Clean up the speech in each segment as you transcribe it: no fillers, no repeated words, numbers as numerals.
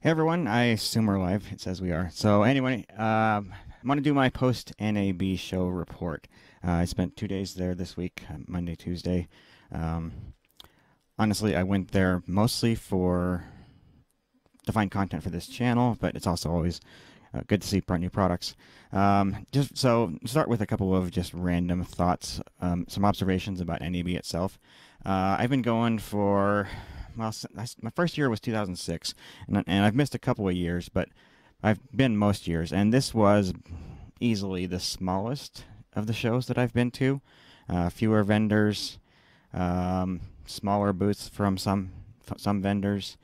Hey everyone, I assume we're live. It says we are. So anyway, I'm going to do my post NAB show report. I spent 2 days there this week, Monday, Tuesday. Honestly, I went there mostly to find content for this channel, but it's also always good to see brand new products. Just so start with a couple of just random thoughts, some observations about NAB itself. I've been going for, well, my first year was 2006, and I've missed a couple of years, but I've been most years, and this was easily the smallest of the shows that I've been to. Fewer vendors, smaller booths from some vendors.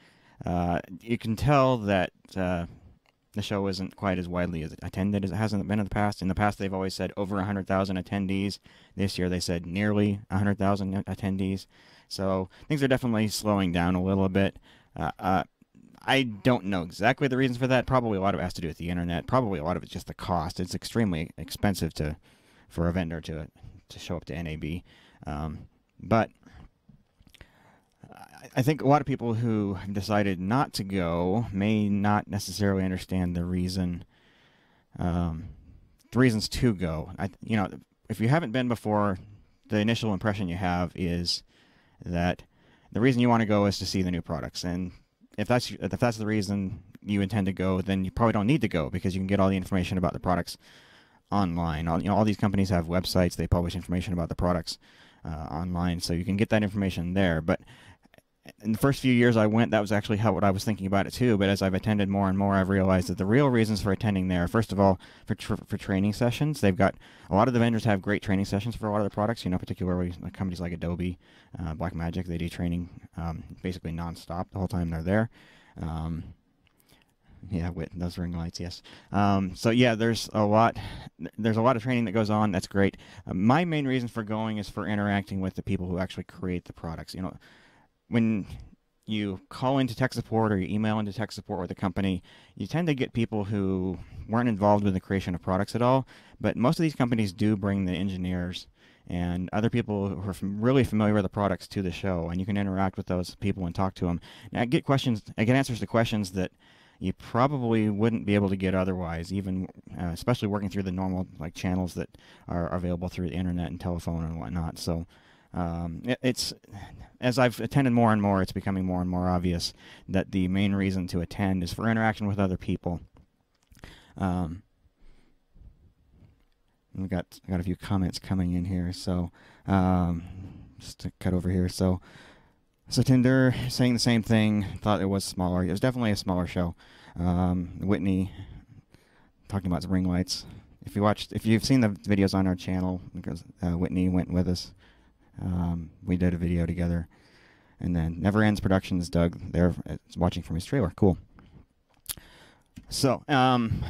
You can tell that the show isn't quite as widely attended as it hasn't been in the past. In the past, they've always said over 100,000 attendees. This year, they said nearly 100,000 attendees. So things are definitely slowing down a little bit. I don't know exactly the reasons for that. Probably a lot of it has to do with the internet. Probably a lot of it's just the cost. It's extremely expensive for a vendor to show up to NAB. But I think a lot of people who have decided not to go may not necessarily understand the reason, reasons to go. You know, if you haven't been before, the initial impression you have is that the reason you want to go is to see the new products, and if that's the reason you intend to go, then you probably don't need to go, because you can get all the information about the products online. All these companies have websites; they publish information about the products online, so you can get that information there. But in the first few years I went, that was actually what I was thinking about it too. But as I've attended more and more, I've realized that the real reasons for attending there, first of all, for training sessions. They've got a lot of the vendors have great training sessions for a lot of the products. You know, particularly companies like Adobe, Blackmagic. They do training basically nonstop the whole time they're there. Yeah, with those ring lights, yes. So yeah, there's a lot of training that goes on. That's great. My main reason for going is for interacting with the people who actually create the products. You know, when you call into tech support or you email into tech support with a company, you tend to get people who weren't involved with the creation of products at all. But most of these companies do bring the engineers and other people who are really familiar with the products to the show, and you can interact with those people and talk to them. And I get answers to questions that you probably wouldn't be able to get otherwise, even especially working through the normal channels that are available through the internet and telephone and whatnot. So. As I've attended more and more, it's becoming more and more obvious that the main reason to attend is for interaction with other people. I've got a few comments coming in here, so just to cut over here. So Tinder saying the same thing, thought it was smaller. It was definitely a smaller show. Whitney talking about ring lights. If you've seen the videos on our channel, because Whitney went with us. We did a video together, and then Never Ends Productions, Doug there is watching from his trailer. Cool. So the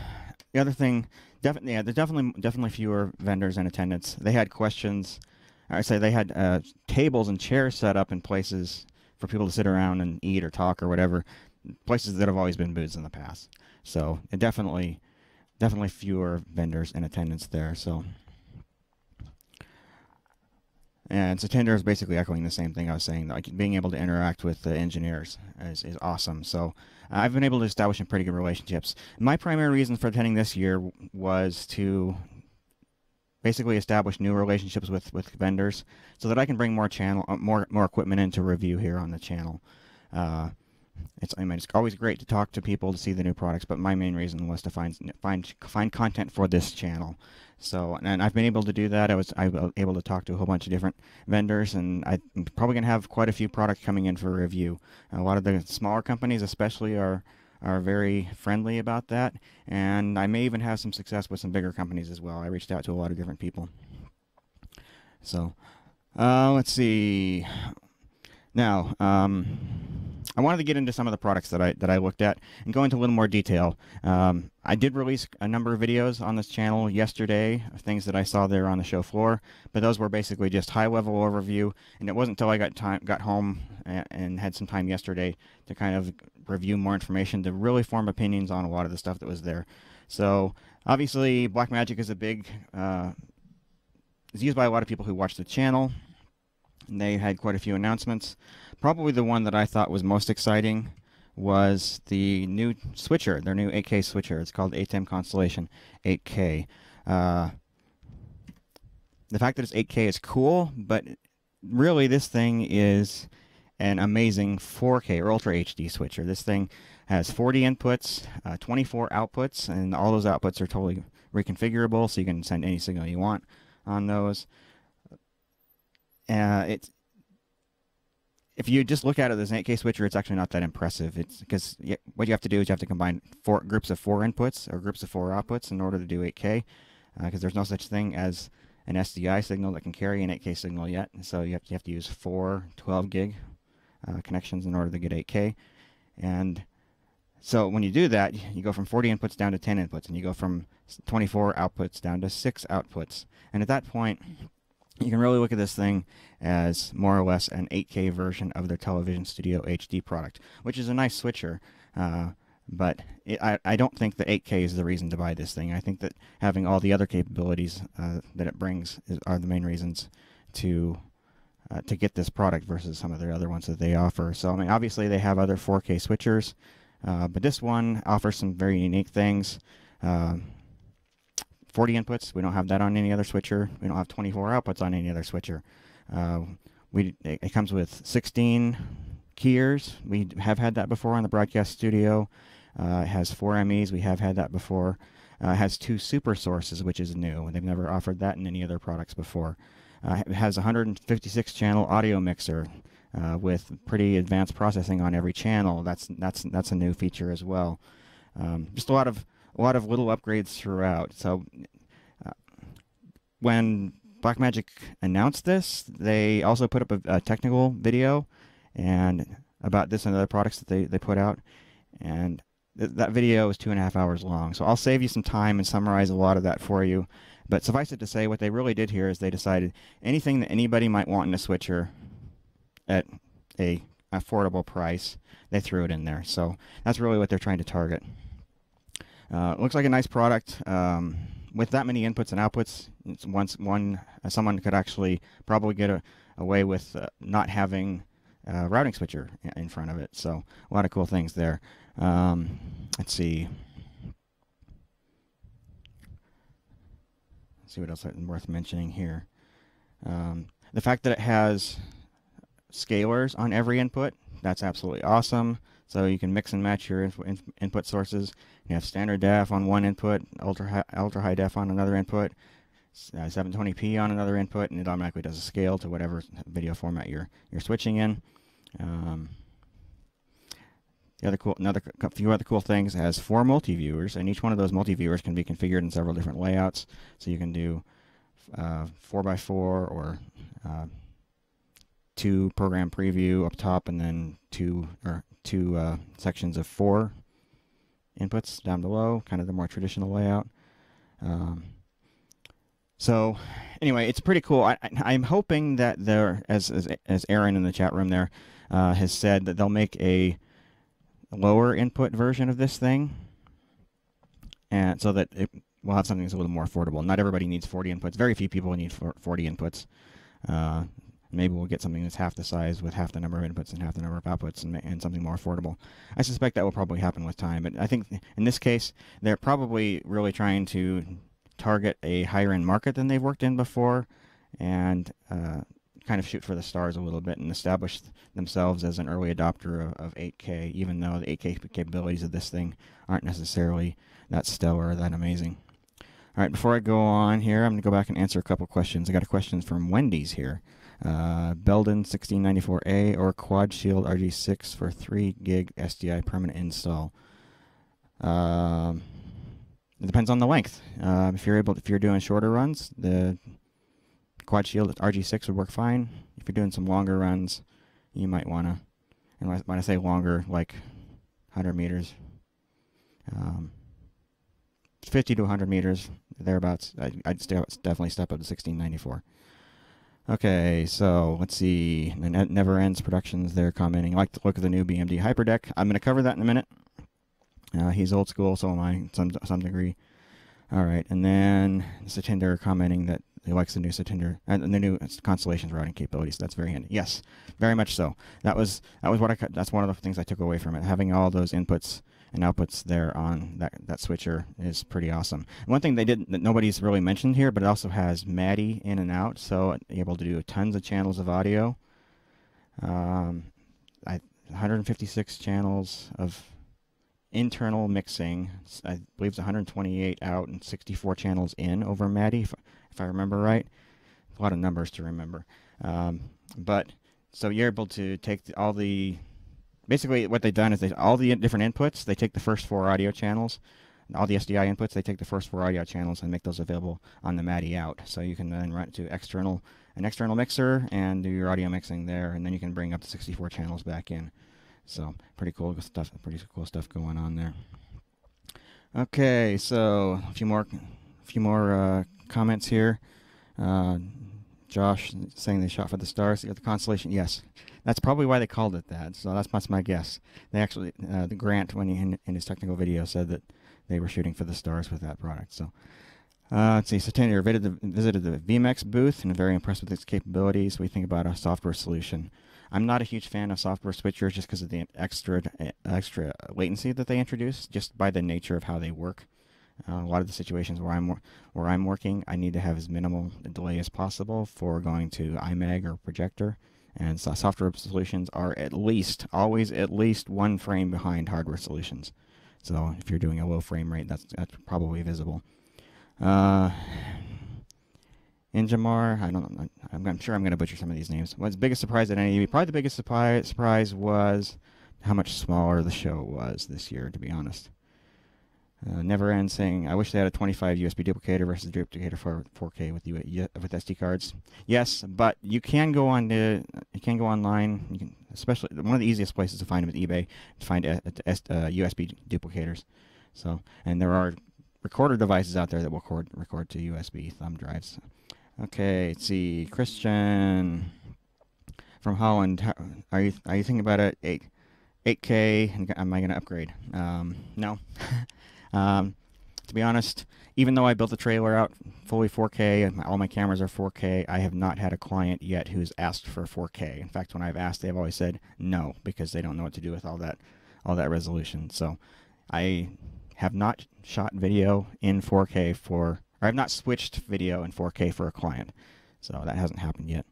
other thing, there's definitely fewer vendors in attendance. They had questions. They had tables and chairs set up in places for people to sit around and eat or talk or whatever, places that have always been booths in the past. So it definitely fewer vendors in attendance there. So. And so Tinder is basically echoing the same thing I was saying. Like, being able to interact with the engineers is awesome. So I've been able to establish some pretty good relationships. My primary reason for attending this year was to basically establish new relationships with vendors, so that I can bring more equipment into review here on the channel. It's always great to talk to people to see the new products, but my main reason was to find content for this channel. So, and I've been able to do that. I was able to talk to a whole bunch of different vendors, and I'm probably gonna have quite a few products coming in for review. A lot of the smaller companies, especially, are very friendly about that, and I may even have some success with some bigger companies as well. I reached out to a lot of different people. So, let's see. Now, I wanted to get into some of the products that I looked at and go into a little more detail. I did release a number of videos on this channel yesterday of things that I saw there on the show floor, but those were basically just high-level overview. And it wasn't until I got home and had some time yesterday to kind of review more information to really form opinions on a lot of the stuff that was there. So obviously, Blackmagic is is used by a lot of people who watch the channel. They had quite a few announcements. Probably the one that I thought was most exciting was the new switcher, their new 8K switcher. It's called ATEM Constellation 8K. The fact that it's 8K is cool, but really this thing is an amazing 4K or Ultra HD switcher. This thing has 40 inputs, 24 outputs, and all those outputs are totally reconfigurable, so you can send any signal you want on those. If you just look at it as an 8K switcher, it's actually not that impressive. It's because what you have to do is you have to combine groups of four inputs or groups of four outputs in order to do 8K, because there's no such thing as an SDI signal that can carry an 8K signal yet. So you have to use four 12 gig connections in order to get 8K. And so when you do that, you go from 40 inputs down to 10 inputs, and you go from 24 outputs down to 6 outputs. And at that point, you can really look at this thing as more or less an 8K version of their Television Studio HD product, which is a nice switcher. But I don't think the 8K is the reason to buy this thing. I think that having all the other capabilities that it brings are the main reasons to get this product versus some of the other ones that they offer. So, I mean, obviously they have other 4K switchers, but this one offers some very unique things. 40 inputs, we don't have that on any other switcher. We don't have 24 outputs on any other switcher. It comes with 16 keyers. We have had that before on the broadcast studio. It has 4 MEs. We have had that before. It has 2 super sources, which is new. They've never offered that in any other products before. It has a 156-channel audio mixer with pretty advanced processing on every channel. That's a new feature as well. Just a lot of little upgrades throughout. So when Blackmagic announced this, they also put up a technical video and about this and other products that they put out. And that video is 2.5 hours long. So I'll save you some time and summarize a lot of that for you. But suffice it to say, what they really did here is they decided anything that anybody might want in a switcher at a affordable price, they threw it in there. So that's really what they're trying to target. Looks like a nice product. With that many inputs and outputs, someone could actually probably get away with not having a routing switcher in front of it. So a lot of cool things there. Let's see. Let's see what else is worth mentioning here. The fact that it has scalers on every input, that's absolutely awesome. So you can mix and match your input sources. You have standard def on one input, ultra high def on another input, 720p on another input, and it automatically does a scale to whatever video format you're switching in. A few other cool things, it has 4 multi-viewers, and each one of those multi-viewers can be configured in several different layouts. So you can do 4x4 or 2 program preview up top, and then two sections of 4 inputs down below, kind of the more traditional layout. So anyway, it's pretty cool. I'm hoping that there, as Aaron in the chat room there has said, that they'll make a lower input version of this thing, and so that we'll have something that's a little more affordable. Not everybody needs 40 inputs. Very few people need 40 inputs. Maybe we'll get something that's half the size with half the number of inputs and half the number of outputs, and something more affordable. I suspect that will probably happen with time, but I think in this case, they're probably really trying to target a higher-end market than they've worked in before, and kind of shoot for the stars a little bit and establish themselves as an early adopter of 8K, even though the 8K capabilities of this thing aren't necessarily that stellar or that amazing. All right, before I go on here, I'm going to go back and answer a couple questions. I got a question from Wendy's here. Belden 1694A or Quad Shield RG6 for 3 gig SDI permanent install. It depends on the length. If you're doing shorter runs, the Quad Shield RG6 would work fine. If you're doing some longer runs, you might want to. And when I say longer, like 100 meters, 50 to 100 meters thereabouts, I'd definitely step up to 1694. Okay, so let's see. Never Ends Productions, they're commenting, I like the look of the new BMD HyperDeck. I'm going to cover that in a minute. He's old school, so am I, to some degree. All right, and then Satinder commenting that He likes the new Satinder and the new Constellation's routing capabilities. That's very handy. Yes, very much so. That was what I. That's one of the things I took away from it. Having all those inputs and outputs there on that switcher is pretty awesome. And one thing they didn't, that nobody's really mentioned here, but it also has MADI in and out, so able to do tons of channels of audio. 156 channels of internal mixing. I believe it's 128 out and 64 channels in over MADI, if I remember right. A lot of numbers to remember. But so you're able to take all the, basically what they've done is all the different inputs, they take the first four audio channels, and all the SDI inputs, they take the first four audio channels and make those available on the MADI out. So you can then run it to an external mixer and do your audio mixing there, and then you can bring up the 64 channels back in. So pretty cool stuff. Pretty cool stuff going on there. Okay, so a few more comments here. Josh saying they shot for the stars. The Constellation, yes, that's probably why they called it that. So that's my guess. They actually, the Grant, when he in his technical video, said that they were shooting for the stars with that product. So. Let's see, Satinder visited the vMex booth and I'm very impressed with its capabilities. We think about a software solution. I'm not a huge fan of software switchers just because of the extra latency that they introduce, just by the nature of how they work. A lot of the situations where I'm working, I need to have as minimal delay as possible for going to iMag or projector. And so software solutions are always at least one frame behind hardware solutions. So if you're doing a low frame rate, that's probably visible. Injamar, I don't know, I'm sure I'm going to butcher some of these names. What's the biggest surprise at NAB? Probably the biggest surprise was how much smaller the show was this year, to be honest. Never End saying, I wish they had a 25 USB duplicator versus duplicator for 4K with SD cards. Yes, but you can go on online. You can, especially one of the easiest places to find them is eBay, to find USB duplicators. So, and there are recorder devices out there that will record to USB thumb drives. Okay, let's see. Christian from Holland, are you thinking about it? 8K? And am I going to upgrade? No. To be honest, even though I built the trailer out fully 4K and all my cameras are 4K, I have not had a client yet who's asked for 4K. In fact, when I've asked, they've always said no because they don't know what to do with all that resolution. So I have not shot video in 4K or I've not switched video in 4K for a client. So that hasn't happened yet.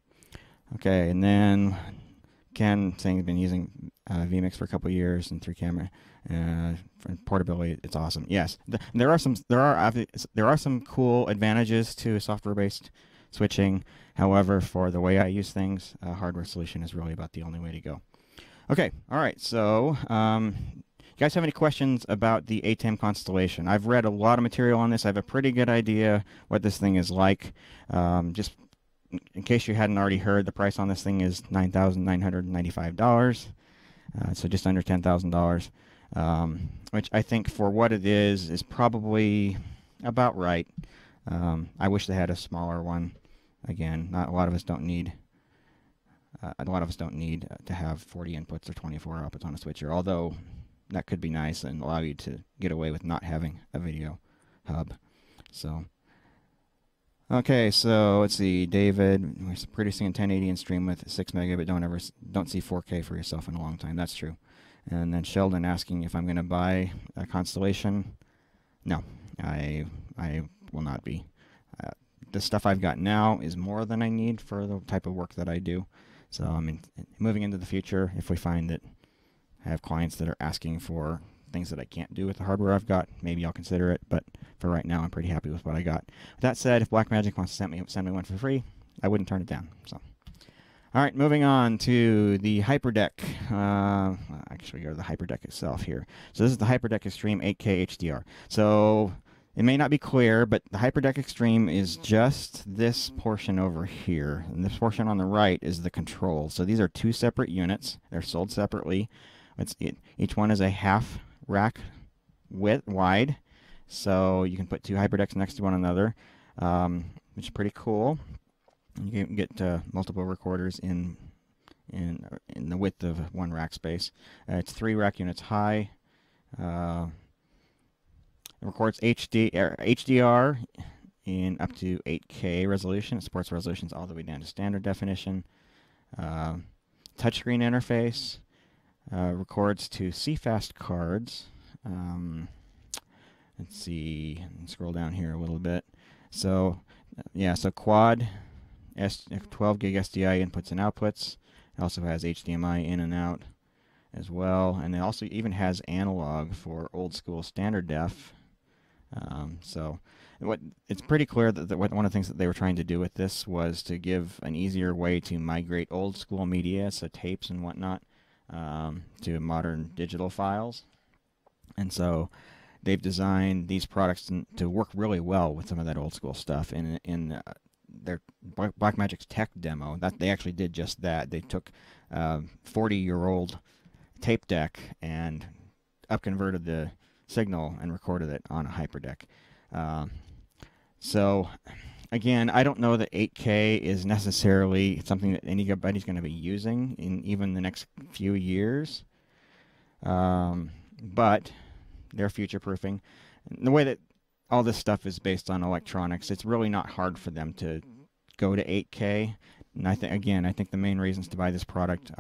Okay, and then Ken saying he's been using vMix for a couple of years and through camera for portability, it's awesome. Yes, there are some cool advantages to software-based switching. However, for the way I use things, a hardware solution is really about the only way to go. Okay, all right, so you guys have any questions about the ATEM Constellation? I've read a lot of material on this. I have a pretty good idea what this thing is like. Just in case you hadn't already heard, the price on this thing is $9,995, so just under $10,000, which I think for what it is probably about right. I wish they had a smaller one. Again, a lot of us don't need to have 40 inputs or 24 outputs on a switcher, although that could be nice and allow you to get away with not having a video hub. So, okay, so let's see, David, we're producing in 1080 and stream with 6 mega, but don't see 4K for yourself in a long time. That's true. And then Sheldon asking if I'm going to buy a Constellation. No, I will not be. The stuff I've got now is more than I need for the type of work that I do. So, I mean, moving into the future, if we find that I have clients that are asking for things that I can't do with the hardware I've got, maybe I'll consider it, but for right now I'm pretty happy with what I got. With that said, if Blackmagic wants to send me one for free, I wouldn't turn it down. So, all right, moving on to the HyperDeck. Actually, go to the HyperDeck itself here. So this is the HyperDeck Extreme 8K HDR. So it may not be clear, but the HyperDeck Extreme is just this portion over here, and this portion on the right is the control. So these are two separate units. They're sold separately. Each one is a half rack wide, so you can put two HyperDecks next to one another, which is pretty cool. You can get multiple recorders in the width of one rack space. It's 3 rack units high. It records HDR in up to 8K resolution. It supports resolutions all the way down to standard definition. Touchscreen interface, records to CFast cards. Let's see, scroll down here a little bit. So, yeah, so quad 12 gig SDI inputs and outputs. It also has HDMI in and out as well, and it also even has analog for old school standard def. So it's pretty clear that one of the things that they were trying to do with this was to give an easier way to migrate old school media, so tapes and whatnot, to modern digital files. And so they've designed these products to work really well with some of that old school stuff. In their Blackmagic's tech demo, that they actually did just that. They took 40-year-old tape deck and upconverted the signal and recorded it on a HyperDeck. So again, I don't know that 8K is necessarily something that anybody's going to be using in even the next few years, but they're future-proofing. The way that all this stuff is based on electronics, it's really not hard for them to go to 8K. And I think the main reasons to buy this product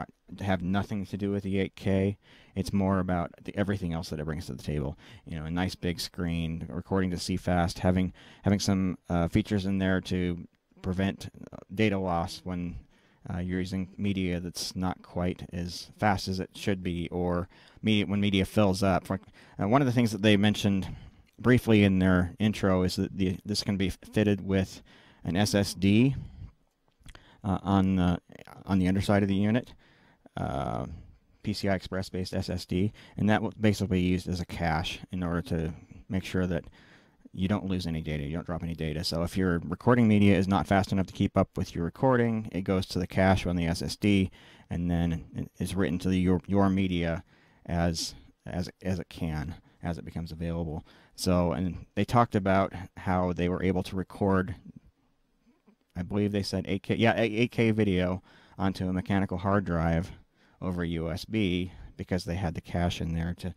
have nothing to do with the 8K. It's more about everything else that it brings to the table. You know, a nice big screen, recording to CFast, having some features in there to prevent data loss when you're using media that's not quite as fast as it should be, or media, when media fills up. One of the things that they mentioned briefly in their intro is that this can be fitted with an SSD. On the underside of the unit, PCI Express-based SSD, and that will basically be used as a cache in order to make sure that you don't lose any data, you don't drop any data. So if your recording media is not fast enough to keep up with your recording, it goes to the cache on the SSD, and then is written to your media as it can, as it becomes available. So, and they talked about how they were able to record, I believe they said 8K, yeah, 8K video onto a mechanical hard drive over USB because they had the cache in there to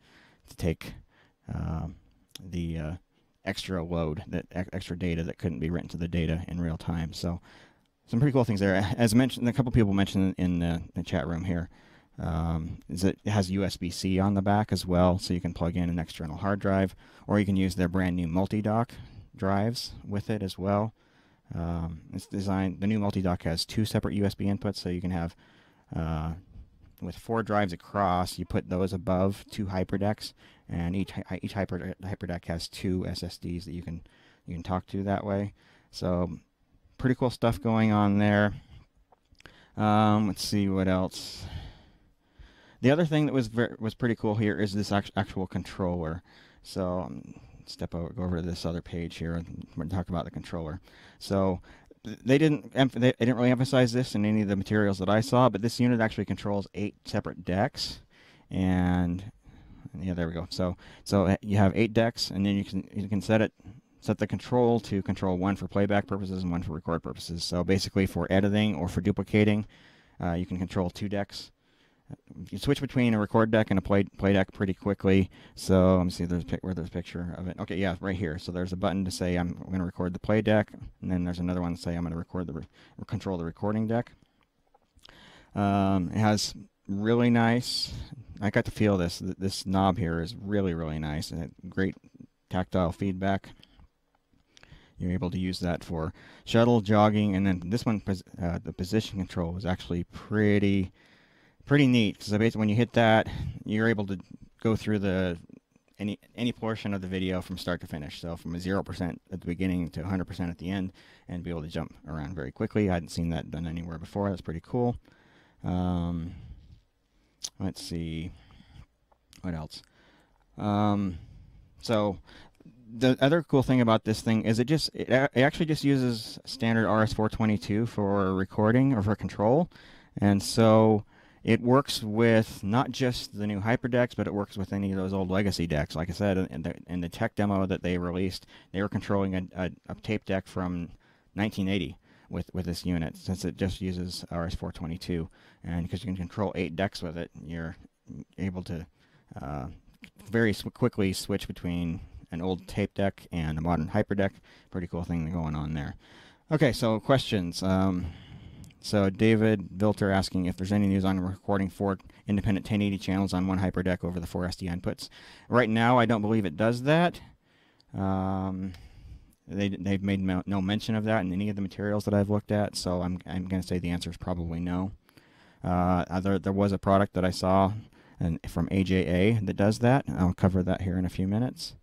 take the extra load, that extra data that couldn't be written to the data in real time. So some pretty cool things there. As mentioned, a couple people mentioned in the chat room here, is that it has USB-C on the back as well, so you can plug in an external hard drive, or you can use their brand new multi-dock drives with it as well. It's designed, the new multi-dock has 2 separate USB inputs, so you can have, with 4 drives across, you put those above 2 HyperDecks, and each HyperDeck has 2 SSDs that you can talk to that way. So pretty cool stuff going on there. Let's see what else. The other thing that was pretty cool here is this actual controller. So go over to this other page here and talk about the controller. So they didn't really emphasize this in any of the materials that I saw, but this unit actually controls 8 separate decks, and yeah, there we go. So you have 8 decks, and then you can set the control to control 1 for playback purposes and 1 for record purposes. So basically, for editing or for duplicating, you can control 2 decks. You can switch between a record deck and a play deck pretty quickly. So let me see there's a picture of it. Okay, yeah, right here. So there's a button to say I'm going to record the play deck, and then there's another one to say I'm going to control the recording deck. It has really nice, I got to feel this knob here is really nice, and great tactile feedback. You're able to use that for shuttle, jogging, and then this one, the position control, was actually pretty neat, because basically when you hit that, you're able to go through any portion of the video from start to finish. So from a 0% at the beginning to 100% at the end, and be able to jump around very quickly. I hadn't seen that done anywhere before. That's pretty cool. Let's see what else. So the other cool thing about this thing is it actually just uses standard RS-422 for recording or for control, and so it works with not just the new HyperDecks, but it works with any of those old legacy decks. Like I said, in the tech demo that they released, they were controlling a tape deck from 1980 with this unit, since it just uses RS-422. And because you can control 8 decks with it, you're able to very quickly switch between an old tape deck and a modern HyperDeck. Pretty cool thing going on there. Okay, so questions. So David Vilter asking if there's any news on recording 4 independent 1080 channels on one HyperDeck over the 4 SD inputs. Right now, I don't believe it does that. They've made no mention of that in any of the materials that I've looked at, so I'm going to say the answer is probably no. There was a product that I saw from AJA that does that. I'll cover that here in a few minutes.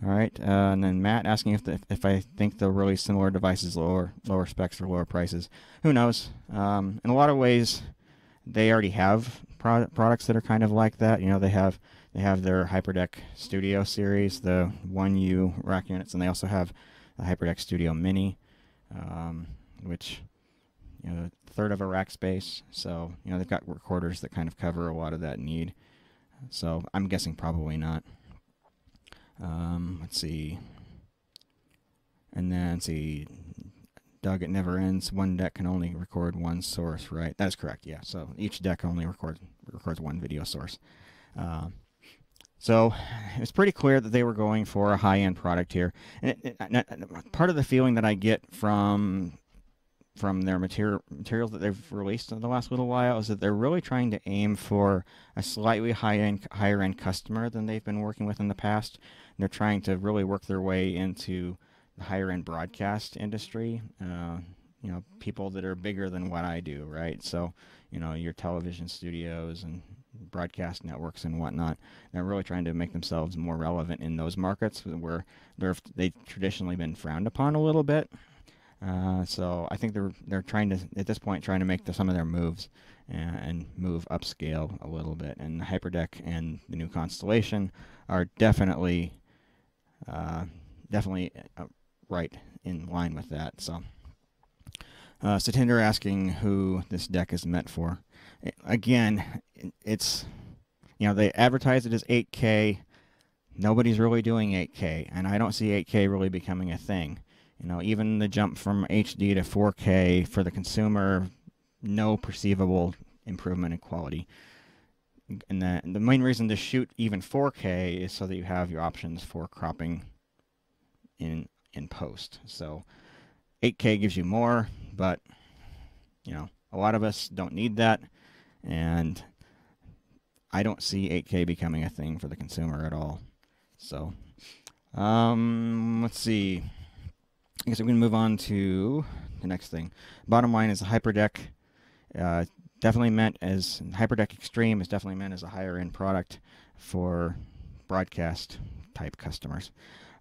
All right, and then Matt asking if I think they'll release similar devices, lower specs for lower prices. Who knows? In a lot of ways, they already have products that are kind of like that. You know, they have their HyperDeck Studio series, the 1U rack units, and they also have the HyperDeck Studio Mini, which, you know, a third of a rack space. So, you know, they've got recorders that kind of cover a lot of that need. So I'm guessing probably not. Let's see. And then let's see, Doug, it never ends. One deck can only record one source, right? That's correct. Yeah. So each deck only records one video source. So it's pretty clear that they were going for a high-end product here. And part of the feeling that I get from their materials that they've released in the last little while is that they're really trying to aim for a slightly higher end customer than they've been working with in the past. And they're trying to really work their way into the higher end broadcast industry. You know, people that are bigger than what I do, right? So, you know, your television studios and broadcast networks and whatnot. They're really trying to make themselves more relevant in those markets where they've traditionally been frowned upon a little bit. So I think they're trying to, at this point, trying to make some of their moves and move upscale a little bit. And the HyperDeck and the new Constellation are definitely right in line with that. So Satinder asking who this deck is meant for. Again, it's, you know, they advertise it as 8K. Nobody's really doing 8K, and I don't see 8K really becoming a thing. You know, even the jump from HD to 4K for the consumer, no perceivable improvement in quality. And the main reason to shoot even 4K is so that you have your options for cropping in post. So 8K gives you more, but, you know, a lot of us don't need that. And I don't see 8K becoming a thing for the consumer at all. So, let's see. I guess I'm going to move on to the next thing. Bottom line is the HyperDeck HyperDeck Extreme is definitely meant as a higher end product for broadcast type customers.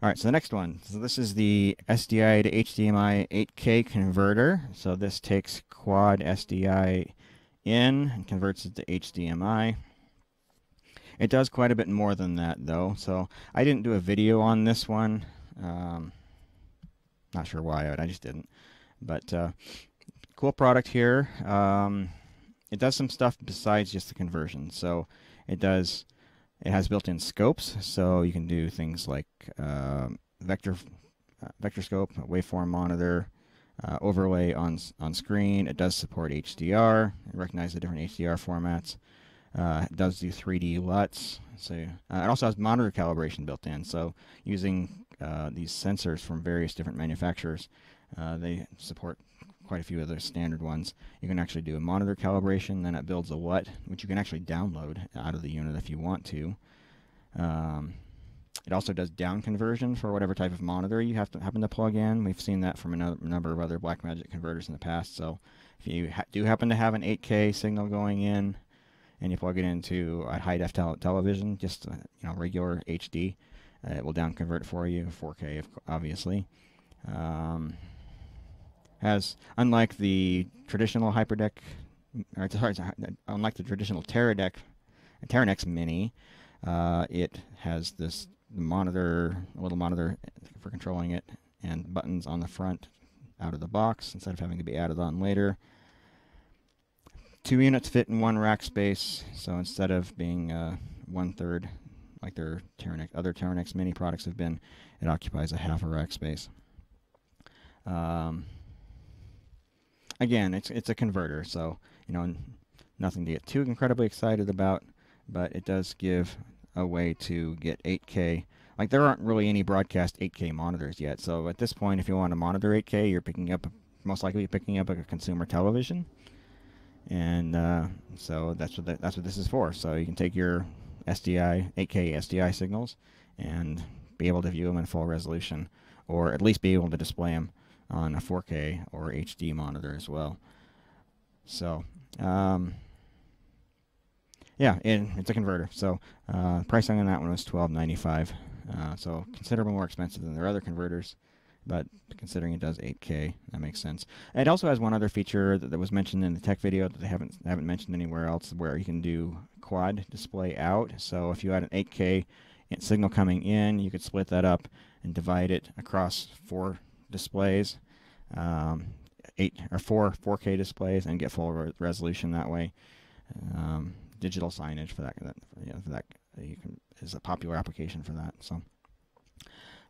All right, so the next one. So this is the SDI to HDMI 8K converter. So this takes quad SDI in and converts it to HDMI. It does quite a bit more than that though. So I didn't do a video on this one. Not sure why, I just didn't. But cool product here. It does some stuff besides just the conversion. So it has built-in scopes, so you can do things like vector scope, waveform monitor, overlay on screen. It does support HDR. It recognizes the different HDR formats. It does do 3D LUTs. So it also has monitor calibration built in. So using these sensors from various different manufacturers, they support quite a few of the standard ones. You can actually do a monitor calibration, then it builds a LUT, which you can actually download out of the unit if you want to. It also does down conversion for whatever type of monitor you happen to plug in. We've seen that from a number of other Blackmagic converters in the past. So if you do happen to have an 8K signal going in, and you plug it into a high-def television, just you know, regular HD, it will down convert for you, 4K obviously. Unlike the traditional HyperDeck, or sorry, unlike the traditional Teranex Mini, it has this monitor, a little monitor for controlling it, and buttons on the front out of the box instead of having to be added on later. 2 units fit in 1 rack space, so instead of being 1/3 like their other Teranex Mini products have been, it occupies 1/2 a rack space. Again, it's a converter, so you know, nothing to get too incredibly excited about, but it does give a way to get 8K Like, there aren't really any broadcast 8K monitors yet. So at this point, if you want to monitor 8K, you're picking up, most likely picking up a consumer television. And so that's what this is for. So you can take your SDI, 8K SDI signals and be able to view them in full resolution, or at least be able to display them on a 4K or HD monitor as well. So, yeah, it's a converter. So pricing on that one was $12.95. So considerably more expensive than their other converters, but considering it does 8K, that makes sense. It also has one other feature that was mentioned in the tech video that they haven't mentioned anywhere else, where you can do quad display out. So if you had an 8K signal coming in, you could split that up and divide it across four displays, 4K displays, and get full resolution that way. Digital signage for that, is a popular application for that. So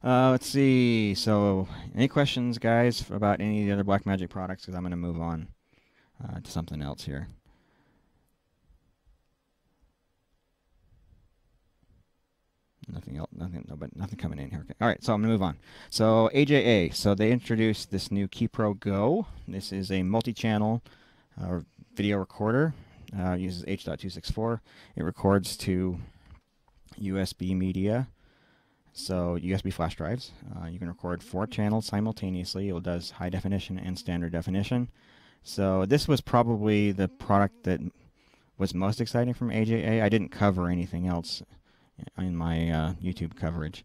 let's see. So any questions, guys, about any of the other Blackmagic products? Because I'm going to move on to something else here. Nothing else. Nothing. No, but nothing coming in here. Okay. All right. So I'm gonna move on. So AJA. So they introduced this new Ki Pro Go. This is a multi-channel video recorder. Uses H.264. It records to USB media. So USB flash drives. You can record four channels simultaneously. It does high definition and standard definition. So this was probably the product that was most exciting from AJA. I didn't cover anything else in my YouTube coverage.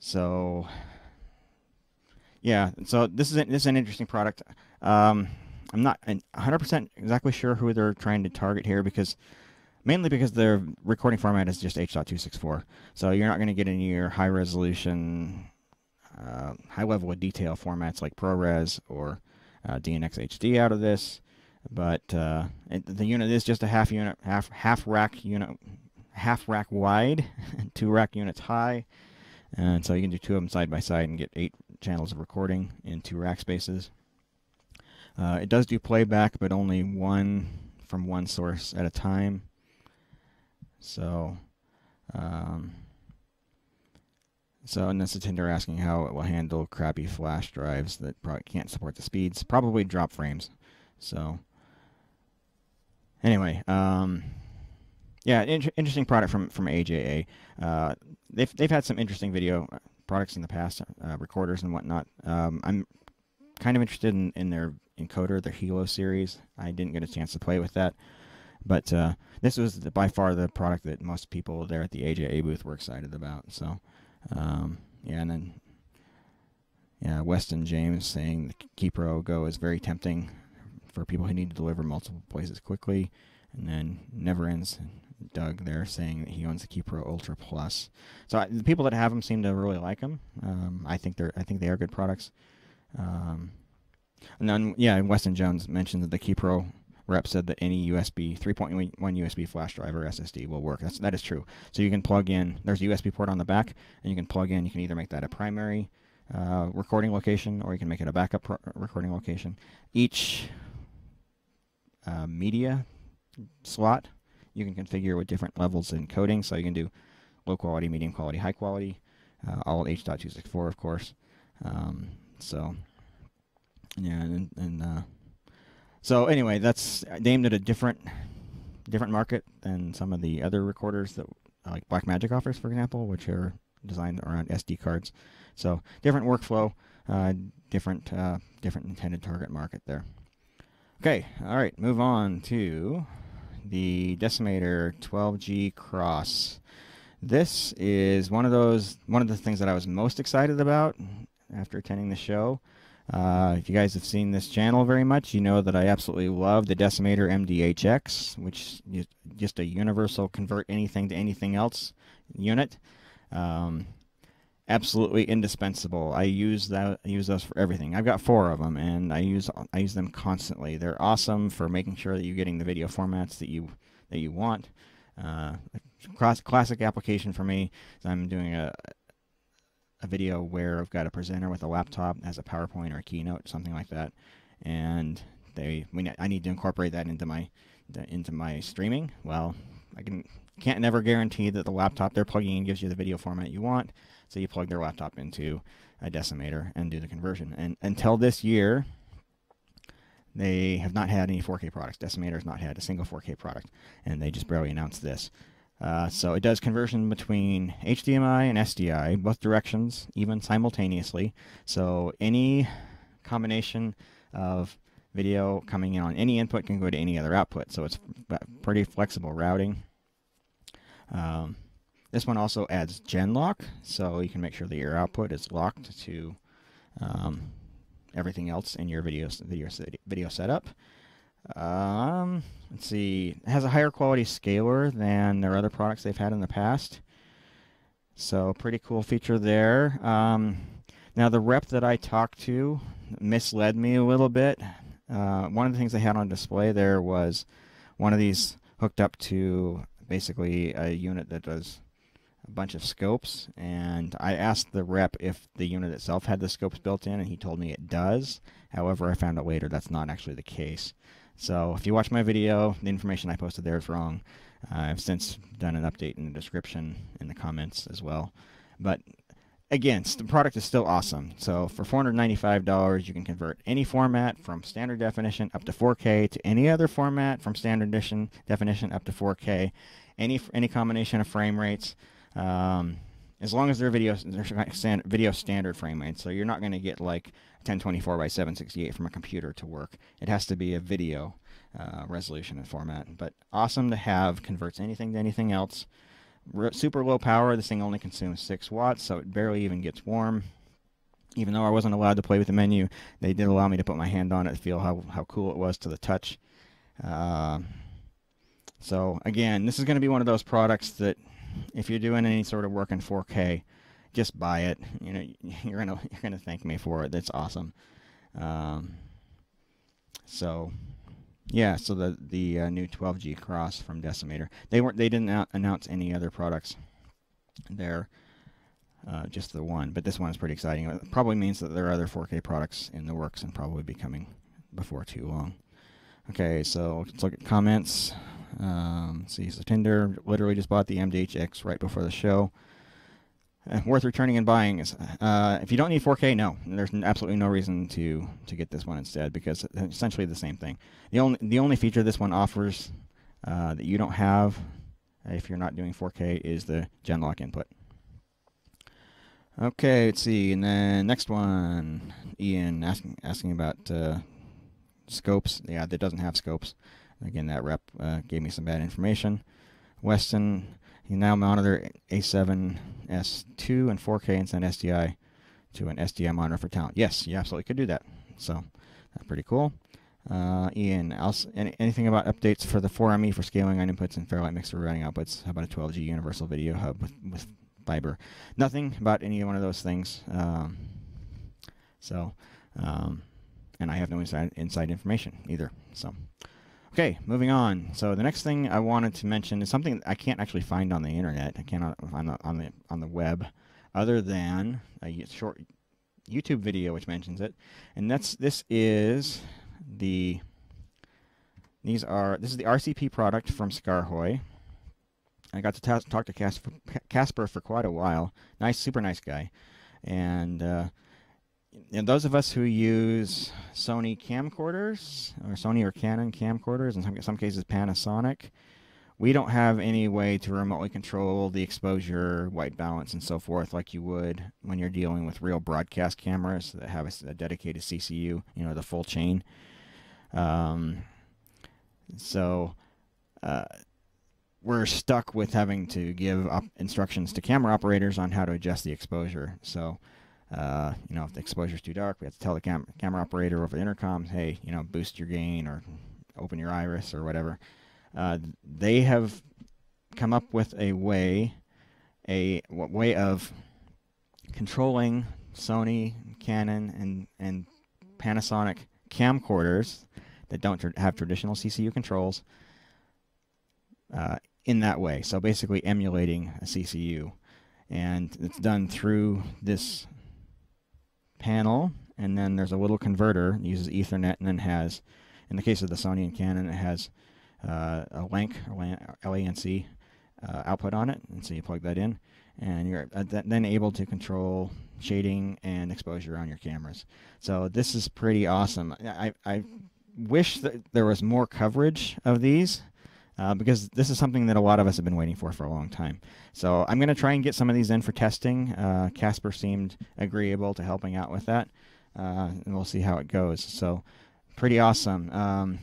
So yeah, so this is an interesting product. I'm not 100% exactly sure who they're trying to target here, because mainly because their recording format is just H.264. So you're not going to get any of your high resolution, high level of detail formats like ProRes or DNx HD out of this. But the unit is just a half rack wide, and 2 rack units high, and so you can do 2 of them side by side and get 8 channels of recording in 2 rack spaces. It does do playback, but only one from one source at a time. So, and that's a Tinder asking how it will handle crappy flash drives that probably can't support the speeds, probably drop frames. So. Anyway, yeah, interesting product from AJA. They've had some interesting video products in the past, recorders and whatnot. I'm kind of interested in their encoder, their Hilo series. I didn't get a chance to play with that, but this was by far the product that most people there at the AJA booth were excited about. So, yeah, and then yeah, Weston James saying the Ki Pro Go is very tempting for people who need to deliver multiple places quickly. And then Never Ends Doug there saying that he owns the Ki Pro Ultra Plus. So the people that have them seem to really like them. I think they are good products. And then yeah, Weston Jones mentioned that the Ki Pro rep said that any USB 3.1 USB flash drive or SSD will work. That is true. So you can plug in. There's a USB port on the back, and you can plug in. You can either make that a primary recording location, or you can make it a backup recording location. Each media slot you can configure with different levels of encoding, so you can do low quality, medium quality, high quality, all H.264 of course. So yeah, so anyway, that's aimed at a different market than some of the other recorders that like Blackmagic offers, for example, which are designed around SD cards. So different workflow, different intended target market there. Okay, all right, move on to the Decimator 12G Cross. This is one of the things that I was most excited about after attending the show. If you guys have seen this channel very much, you know that I absolutely love the Decimator MDHX, which is just a universal convert anything to anything else unit. Absolutely indispensable. I use those for everything. I've got 4 of them, and I use them constantly. They're awesome for making sure that you're getting the video formats that you want. Classic application for me is I'm doing a video where I've got a presenter with a laptop, has a PowerPoint or a Keynote, something like that, and I need to incorporate that into my streaming. Well, I can't never guarantee that the laptop they're plugging in gives you the video format you want, so you plug their laptop into a Decimator and do the conversion. And until this year, they have not had any 4K products. Decimator has not had a single 4K product, and they just barely announced this. So it does conversion between HDMI and SDI, both directions, even simultaneously. So any combination of video coming in on any input can go to any other output. So it's pretty flexible routing. This one also adds gen lock, so you can make sure that your output is locked to everything else in your video setup. Let's see, it has a higher quality scaler than their other products they've had in the past. So pretty cool feature there. Now the rep that I talked to misled me a little bit. One of the things they had on display there was one of these hooked up to basically a unit that does a bunch of scopes, and I asked the rep if the unit itself had the scopes built in, and he told me it does. However, I found out later that's not actually the case. So if you watch my video, the information I posted there is wrong. I've since done an update in the description, in the comments as well. But again, the product is still awesome. So for $495, you can convert any format from standard definition up to 4K to any other format from standard definition up to 4K. Any combination of frame rates, as long as they're video standard frame rates. So you're not going to get like 1024 by 768 from a computer to work. It has to be a video resolution and format. But awesome to have, converts anything to anything else. Super low power. This thing only consumes 6 watts, so it barely even gets warm. Even though I wasn't allowed to play with the menu, they did allow me to put my hand on it to feel how cool it was to the touch. So again, this is going to be one of those products that if you're doing any sort of work in 4K, just buy it. You know, you're gonna thank me for it. That's awesome. So yeah, so the new 12G Cross from Decimator. They didn't announce any other products there, just the one. But this one is pretty exciting. It probably means that there are other 4K products in the works and probably be coming before too long. Okay, so let's look at comments. Let's see, so Tinder literally just bought the MDHX right before the show. Worth returning and buying. Is if you don't need 4K, no, there's absolutely no reason to get this one instead, because it's essentially the same thing. The only feature this one offers that you don't have if you're not doing 4K is the gen lock input. Okay, let's see, and then next one, Ian asking about scopes. Yeah, that doesn't have scopes. Again, that rep gave me some bad information. Weston, you now monitor A7S2 and 4K and send SDI to an SDI monitor for talent. Yes, you absolutely could do that. So that's pretty cool. Ian, anything about updates for the 4ME for scaling on inputs and Fairlight mixer routing outputs? How about a 12G universal video hub with fiber? Nothing about any one of those things. And I have no inside information either. So. Okay, moving on. So the next thing I wanted to mention is something I can't actually find on the internet. I cannot on the web, other than a short YouTube video which mentions it. And this is the RCP product from Skaarhoj. I got to talk to Casper for quite a while. Nice, super nice guy. And those of us who use Sony camcorders, or Sony or Canon camcorders, in some cases Panasonic, we don't have any way to remotely control the exposure, white balance, and so forth like you would when you're dealing with real broadcast cameras that have a dedicated CCU, you know, the full chain. We're stuck with having to give instructions to camera operators on how to adjust the exposure. So, you know, if the exposure's too dark, we have to tell the camera operator over the intercom, hey, you know, boost your gain or open your iris or whatever. They have come up with a way of controlling Sony, Canon, and Panasonic camcorders that don't have traditional CCU controls in that way. So basically emulating a CCU. And it's done through this panel, and then there's a little converter. It uses Ethernet, and then has, in the case of the Sony and Canon, it has a LANC or LANC output on it, and so you plug that in, and you're then able to control shading and exposure on your cameras. So this is pretty awesome. I wish that there was more coverage of these, because this is something that a lot of us have been waiting for a long time. So I'm going to try and get some of these in for testing. Casper seemed agreeable to helping out with that, and we'll see how it goes. So pretty awesome.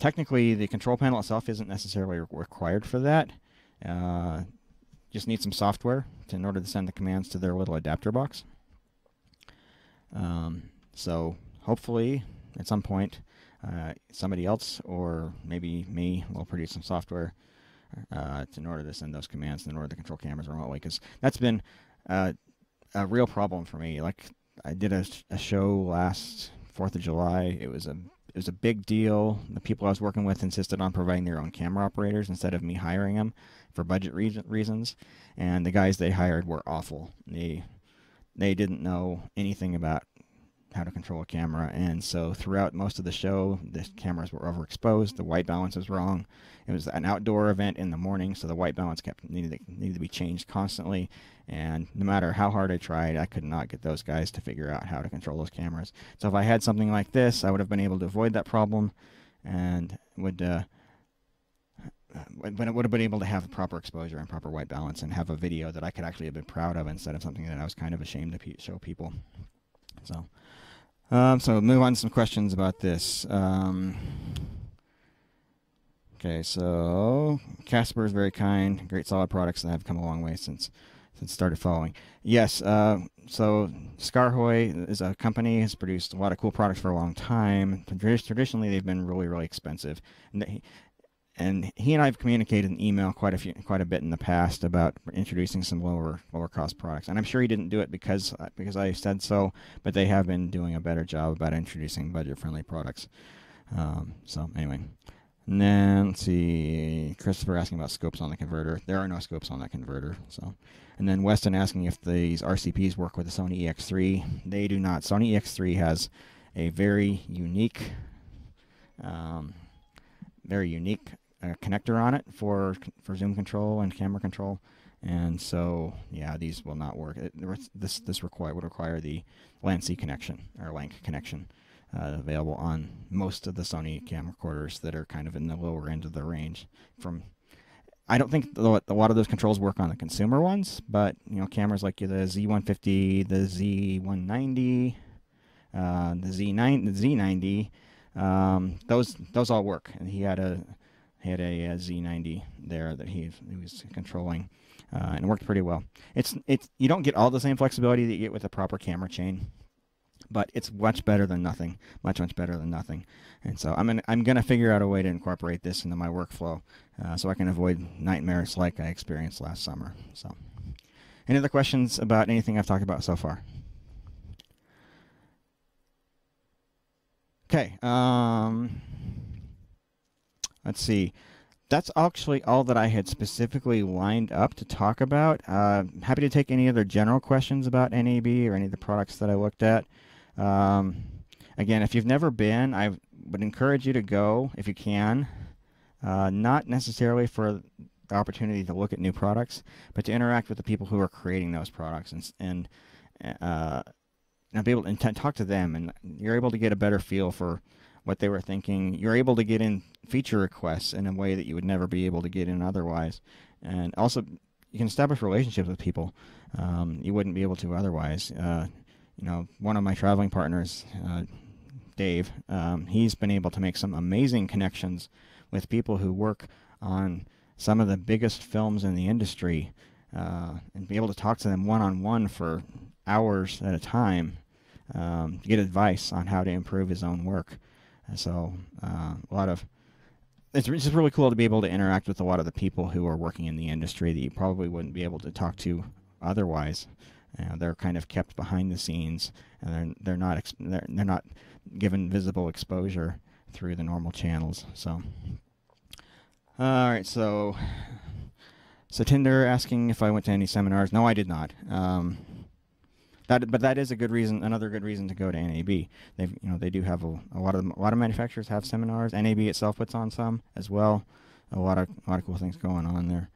Technically, the control panel itself isn't necessarily required for that. Just need some software in order to send the commands to their little adapter box. So hopefully, at some point, somebody else or maybe me will produce some software in order to send those commands in order to control cameras remotely, because that's been a real problem for me. Like, I did a show last 4th of July. It was a big deal. The people I was working with insisted on providing their own camera operators instead of me hiring them for budget reasons. And the guys they hired were awful. They didn't know anything about how to control a camera. And so throughout most of the show, the cameras were overexposed. The white balance was wrong. It was an outdoor event in the morning, so the white balance needed to be changed constantly. And no matter how hard I tried, I could not get those guys to figure out how to control those cameras. So if I had something like this, I would have been able to avoid that problem, and would have been able to have proper exposure and proper white balance and have a video that I could actually have been proud of instead of something that I was kind of ashamed to show people. So. So move on to some questions about this. Okay, so Casper is very kind, great solid products that have come a long way since started following. Yes, so Skaarhoj is a company, has produced a lot of cool products for a long time. Traditionally, they've been really, really expensive. And he and I have communicated in email quite a bit in the past about introducing some lower cost products, and I'm sure he didn't do it because I said so, but they have been doing a better job about introducing budget friendly products. So anyway, and then let's see, Christopher asking about scopes on the converter. There are no scopes on that converter. So, and then Weston asking if these RCPs work with the Sony EX3. They do not. Sony EX3 has a very unique. Connector on it for zoom control and camera control, and so yeah, these will not work. This would require the LAN-C connection or LANC connection available on most of the Sony camcorders that are kind of in the lower end of the range. I don't think a lot of those controls work on the consumer ones, but you know, cameras like the Z150, the Z190, the Z90. Those all work, and he had a Z90 there that he was controlling, and it worked pretty well. You don't get all the same flexibility that you get with a proper camera chain, but it's much better than nothing, much better than nothing. And so I'm gonna figure out a way to incorporate this into my workflow, so I can avoid nightmares like I experienced last summer. So, any other questions about anything I've talked about so far? Okay, let's see. That's actually all that I had specifically lined up to talk about. Happy to take any other general questions about NAB or any of the products that I looked at. Again, if you've never been, I would encourage you to go if you can. Not necessarily for the opportunity to look at new products, but to interact with the people who are creating those products and be able to talk to them, and you're able to get a better feel for what they were thinking. You're able to get in feature requests in a way that you would never be able to get in otherwise, and also you can establish relationships with people you wouldn't be able to otherwise. You know, one of my traveling partners, Dave, he's been able to make some amazing connections with people who work on some of the biggest films in the industry, and be able to talk to them one-on-one for hours at a time, to get advice on how to improve his own work. And so it's just really cool to be able to interact with a lot of the people who are working in the industry that you probably wouldn't be able to talk to otherwise. They're kind of kept behind the scenes, and they're not given visible exposure through the normal channels. So, all right. So Tinder asking if I went to any seminars. No, I did not. But that is a good reason, another good reason to go to NAB. They do have a lot of manufacturers have seminars. NAB itself puts on some as well. A lot of cool things going on there.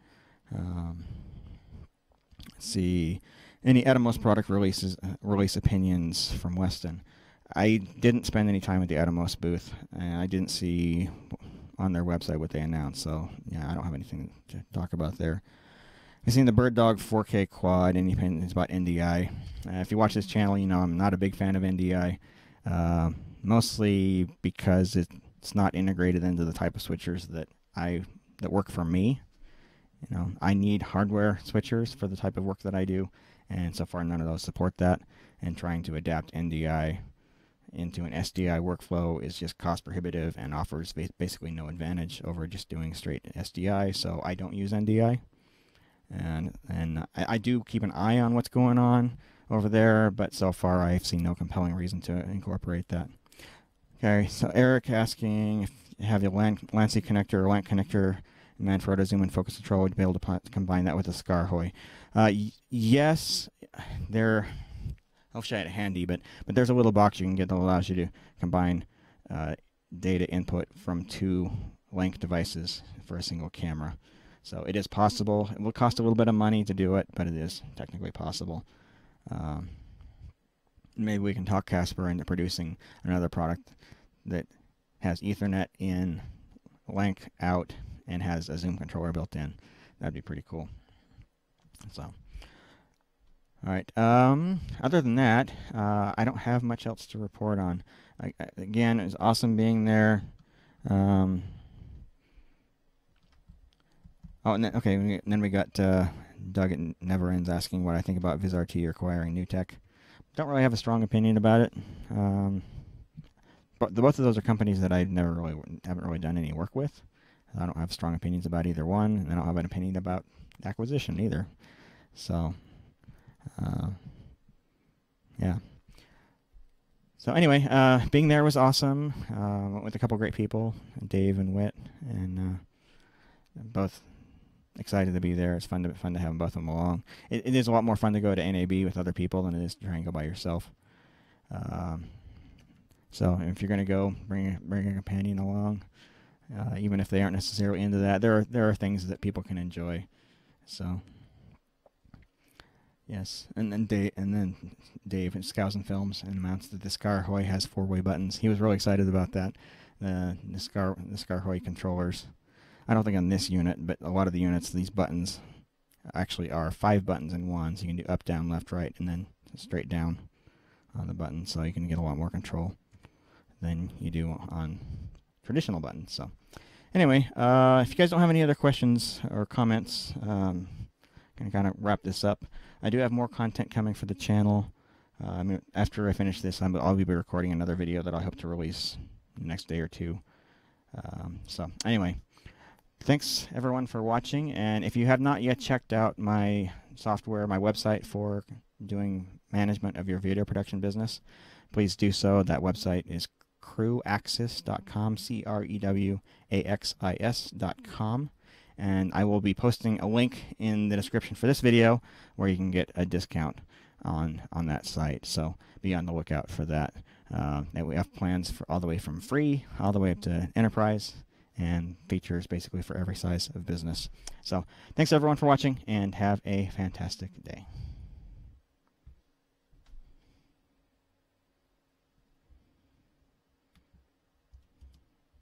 Let's see, any Atomos product releases, release opinions from Weston. I didn't spend any time at the Atomos booth, and I didn't see on their website what they announced. So yeah, I don't have anything to talk about there. I've seen the BirdDog 4K Quad. Any opinions about NDI? If you watch this channel, you know I'm not a big fan of NDI, mostly because it's not integrated into the type of switchers that that work for me. You know, I need hardware switchers for the type of work that I do, and so far none of those support that. And trying to adapt NDI into an SDI workflow is just cost prohibitive and offers basically no advantage over just doing straight SDI. So I don't use NDI. And I do keep an eye on what's going on over there, but so far I've seen no compelling reason to incorporate that. Okay, so Eric asking if you have a LANC connector or LANC connector, Manfrotto zoom and focus control, would be able to combine that with a Skaarhoj. Yes, I'll show you it handy, but there's a little box you can get that allows you to combine data input from two LANC devices for a single camera. So it is possible. It will cost a little bit of money to do it, but it is technically possible. Maybe we can talk Casper into producing another product that has Ethernet in, LANC out, and has a zoom controller built in. That'd be pretty cool. So, all right. Other than that, I don't have much else to report on. Again, it was awesome being there. Oh, and then, okay, then we got Doug at Never Ends asking what I think about VizRT acquiring new tech. Don't really have a strong opinion about it. But both of those are companies that I've haven't really done any work with. I don't have strong opinions about either one, and I don't have an opinion about acquisition either. So, yeah. So anyway, being there was awesome. Went with a couple great people, Dave and Whit, and both excited to be there. It's fun to have both of them along. It is a lot more fun to go to NAB with other people than it is to try and go by yourself. So if you're going to go, bring a companion along, even if they aren't necessarily into that. There are things that people can enjoy. So yes, and then Dave at Skousen Films announced that the Skaarhoj has four-way buttons. He was really excited about that. The Skaarhoj controllers. I don't think on this unit, but a lot of the units, these buttons actually are 5 buttons in one. So you can do up, down, left, right, and then straight down on the button. So you can get a lot more control than you do on traditional buttons. So anyway, if you guys don't have any other questions or comments, I'm going to kind of wrap this up. I do have more content coming for the channel. After I finish this, I'll be recording another video that I hope to release in the next day or two. So anyway. Thanks everyone for watching, and if you have not yet checked out my software, my website for doing management of your video production business, please do so. That website is crewaxis.com, crewaxis.com, and I will be posting a link in the description for this video where you can get a discount on that site. So be on the lookout for that. And we have plans for all the way from free all the way up to enterprise, and features basically for every size of business. So thanks everyone for watching, and have a fantastic day.